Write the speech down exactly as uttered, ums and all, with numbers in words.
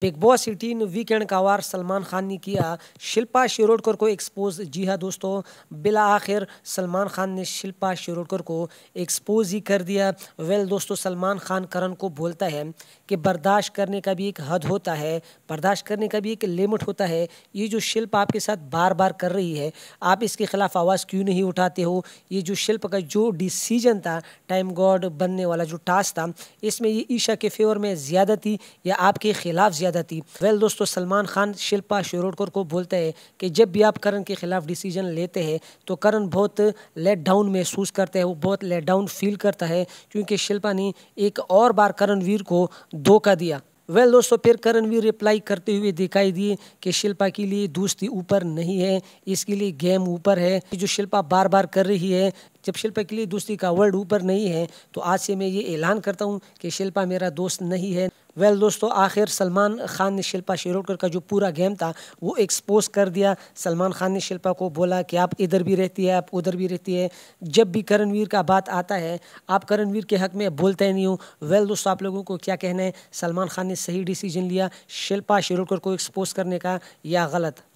Big boss अठारह weekend का वार सलमान खान ने किया शिल्पा शिरोडकर को एक्सपोज। जी हाँ दोस्तों, बिला आखिर सलमान खान ने शिल्पा शिरोडकर को एक्सपोज ही कर दिया। वेल दोस्तों, सलमान खान करण को बोलता है कि बर्दाश्त करने का भी एक हद होता है, बर्दाश्त करने का भी एक लिमिट होता है। ये जो शिल्पा आपके साथ बार बार कर रही है, आप इसके खिलाफ आवाज़ क्यों नहीं उठाते हो? ये जो शिल्पा का जो डिसीजन था, टाइम गॉड बनने वाला जो टास्क था, इसमें ये ईशा के फेवर में ज़्यादा थी या आपके खिलाफ थी। वेल दोस्तों, सलमान खान शिल्पा शिरोडकर को बोलते हैं कि जब भी आप करण के खिलाफ डिसीजन लेते हैं तो करण बहुत लेट डाउन महसूस करते हैं, वो बहुत लेट डाउन फील करता है क्योंकि शिल्पा ने एक और बार करणवीर को धोखा दिया। वेल well, दोस्तों फिर करणवीर रिप्लाई करते हुए दिखाई दिए कि शिल्पा के लिए दोस्ती ऊपर नहीं है, इसके लिए गेम ऊपर है। जो शिल्पा बार बार कर रही है, जब शिल्पा के लिए दोस्ती का वर्ड ऊपर नहीं है तो आज से मैं ये ऐलान करता हूँ कि शिल्पा मेरा दोस्त नहीं है। वेल well, दोस्तों आखिर सलमान खान ने शिल्पा शिरोडकर का जो पूरा गेम था वो एक्सपोज कर दिया। सलमान खान ने शिल्पा को बोला कि आप इधर भी रहती है, आप उधर भी रहती है, जब भी करणवीर का बात आता है आप करणवीर के हक़ में बोलते ही नहीं हो। वेल well, दोस्तों आप लोगों को क्या कहना है, सलमान खान ने सही डिसीजन लिया शिल्पा शिरोडकर को एक्सपोज करने का या गलत?